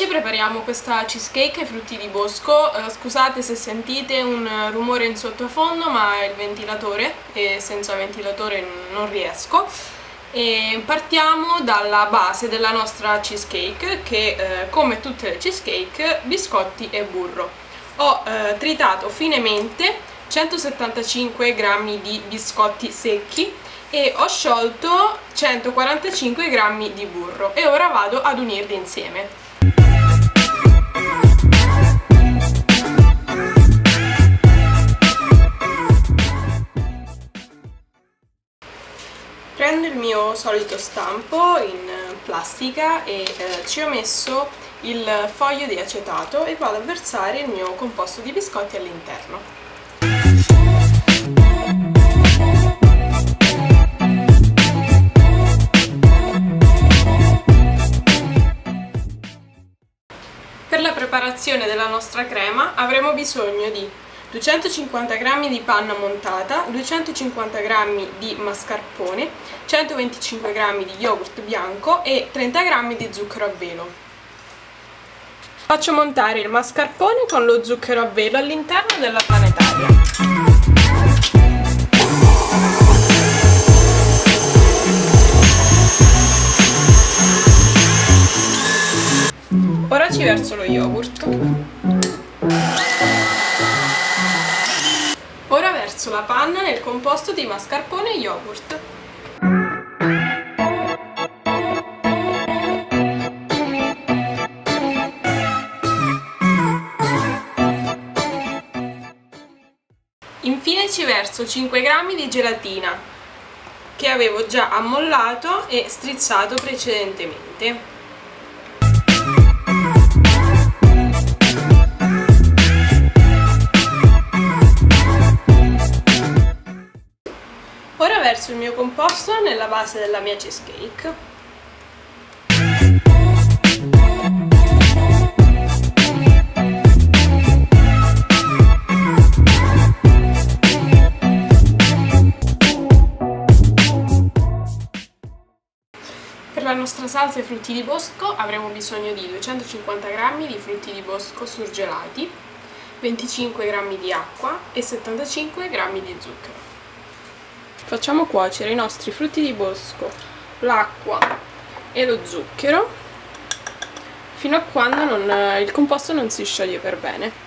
Oggi prepariamo questa cheesecake ai frutti di bosco. Scusate se sentite un rumore in sottofondo, ma è il ventilatore e senza ventilatore non riesco. E partiamo dalla base della nostra cheesecake, che come tutte le cheesecake, biscotti e burro. Ho tritato finemente 175 g di biscotti secchi e ho sciolto 145 g di burro, e ora vado ad unirli insieme. Prendo il mio solito stampo in plastica e ci ho messo il foglio di acetato e vado a versare il mio composto di biscotti all'interno. Per la preparazione della nostra crema avremo bisogno di 250 g di panna montata, 250 g di mascarpone, 125 g di yogurt bianco e 30 g di zucchero a velo. Faccio montare il mascarpone con lo zucchero a velo all'interno della planetaria. Ora ci verso lo yogurt. Ora verso la panna nel composto di mascarpone e yogurt. Infine ci verso 5 g di gelatina che avevo già ammollato e strizzato precedentemente. Verso il mio composto nella base della mia cheesecake. Per la nostra salsa ai frutti di bosco avremo bisogno di 250 g di frutti di bosco surgelati, 25 g di acqua e 75 g di zucchero. Facciamo cuocere i nostri frutti di bosco, l'acqua e lo zucchero fino a quando il composto non si scioglie per bene.